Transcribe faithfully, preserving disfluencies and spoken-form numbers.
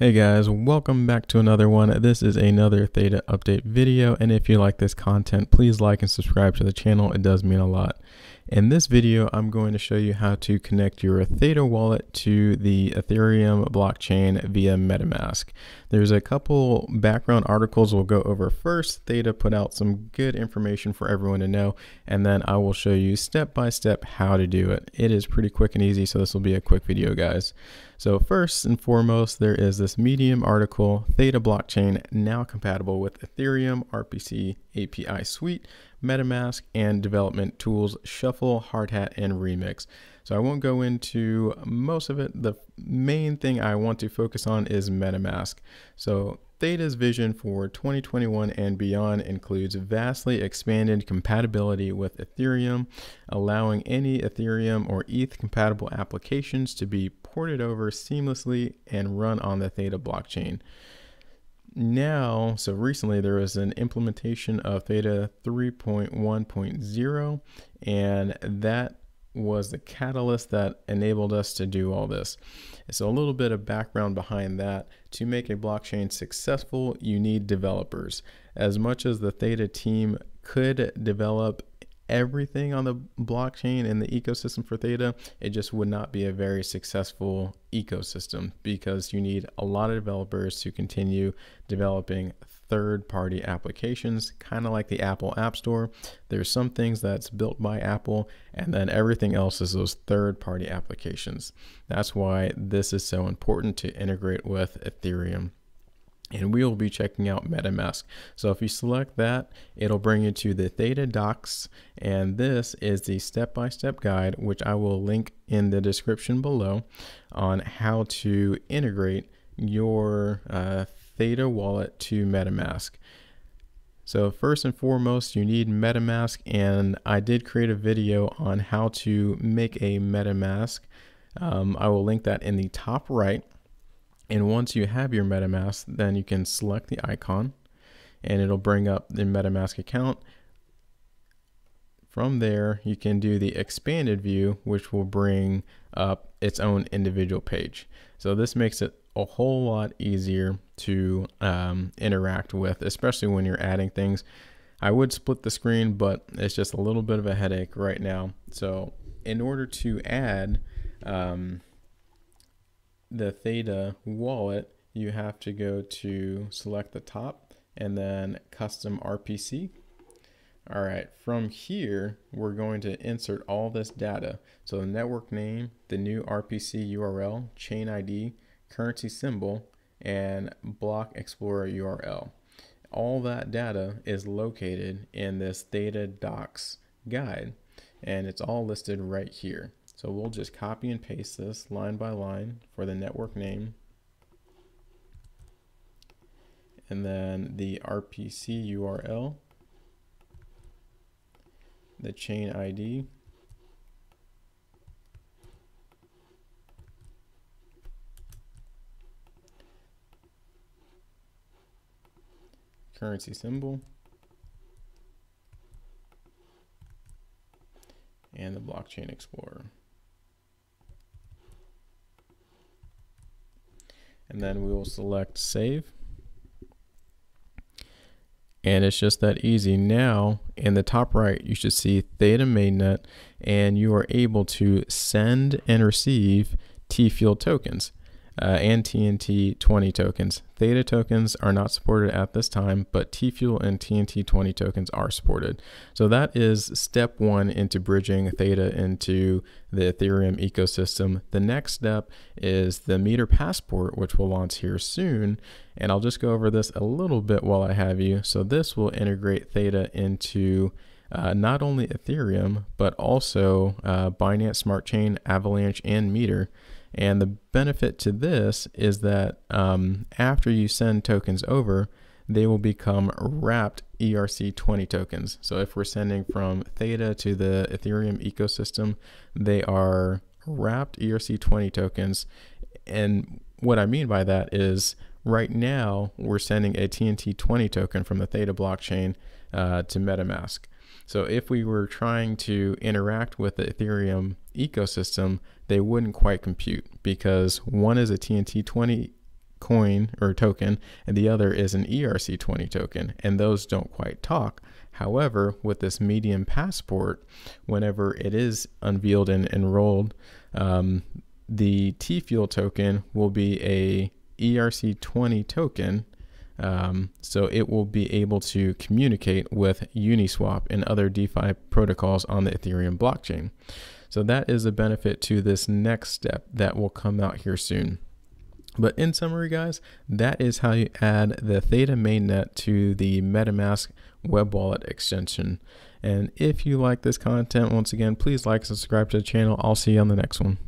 Hey guys, welcome back to another one. This is another Theta update video, and if you like this content, please like and subscribe to the channel. It does mean a lot. In this video, I'm going to show you how to connect your Theta wallet to the Ethereum blockchain via MetaMask. There's a couple background articles we'll go over first. Theta put out some good information for everyone to know, and then I will show you step by step how to do it. It is pretty quick and easy, so this will be a quick video, guys. So first and foremost, there is this Medium article, Theta blockchain now compatible with Ethereum, R P C, A P I suite, MetaMask, and development tools, Shuffle, Hardhat, and Remix. So I won't go into most of it. The main thing I want to focus on is MetaMask. So Theta's vision for twenty twenty-one and beyond includes vastly expanded compatibility with Ethereum, allowing any Ethereum or E T H compatible applications to be ported over seamlessly and run on the Theta blockchain. Now, so recently there was an implementation of Theta three point one point zero, and that was the catalyst that enabled us to do all this. So a little bit of background behind that. To make a blockchain successful, you need developers. As much as the Theta team could develop everything on the blockchain and the ecosystem for Theta, it just would not be a very successful ecosystem because you need a lot of developers to continue developing third-party applications, kind of like the Apple App Store. There's some things that's built by Apple, and then everything else is those third-party applications. That's why this is so important to integrate with Ethereum. And we will be checking out MetaMask. So if you select that, it'll bring you to the Theta docs. And this is the step-by-step guide, which I will link in the description below, on how to integrate your uh, Theta wallet to MetaMask. So first and foremost, you need MetaMask. And I did create a video on how to make a MetaMask. Um, I will link that in the top right. And once you have your MetaMask, then you can select the icon and it'll bring up the MetaMask account. From there, you can do the expanded view, which will bring up its own individual page. So this makes it a whole lot easier to um, interact with, especially when you're adding things. I would split the screen, but it's just a little bit of a headache right now. So in order to add um, the Theta wallet, you have to go to select the top and then custom R P C. All right, from here, we're going to insert all this data. So the network name, the new R P C U R L, chain I D, currency symbol, and block explorer U R L. All that data is located in this Theta docs guide, and it's all listed right here. So we'll just copy and paste this line by line for the network name, and then the R P C U R L, the chain I D, currency symbol, and the blockchain explorer. And then we will select save. And it's just that easy. Now in the top right, you should see Theta mainnet, and you are able to send and receive T fuel tokens uh, and T N T twenty tokens. Theta tokens are not supported at this time, but T fuel and T N T twenty tokens are supported. So that is step one into bridging Theta into the Ethereum ecosystem. The next step is the Meter Passport, which will launch here soon. And I'll just go over this a little bit while I have you. So this will integrate Theta into uh, not only Ethereum, but also uh, Binance Smart Chain, Avalanche, and Meter. And the benefit to this is that um, after you send tokens over, they will become wrapped E R C twenty tokens. So if we're sending from Theta to the Ethereum ecosystem, they are wrapped E R C twenty tokens. And what I mean by that is right now we're sending a T N T twenty token from the Theta blockchain uh, to MetaMask. So if we were trying to interact with the Ethereum ecosystem, they wouldn't quite compute because one is a T N T twenty coin or token, and the other is an E R C twenty token, and those don't quite talk. However, with this Meter Passport, whenever it is unveiled and enrolled, um, the T fuel token will be a E R C twenty token, um, so it will be able to communicate with Uniswap and other DeFi protocols on the Ethereum blockchain. So that is a benefit to this next step that will come out here soon. But in summary, guys, that is how you add the Theta mainnet to the MetaMask web wallet extension. And if you like this content, once again, please like, subscribe to the channel. I'll see you on the next one.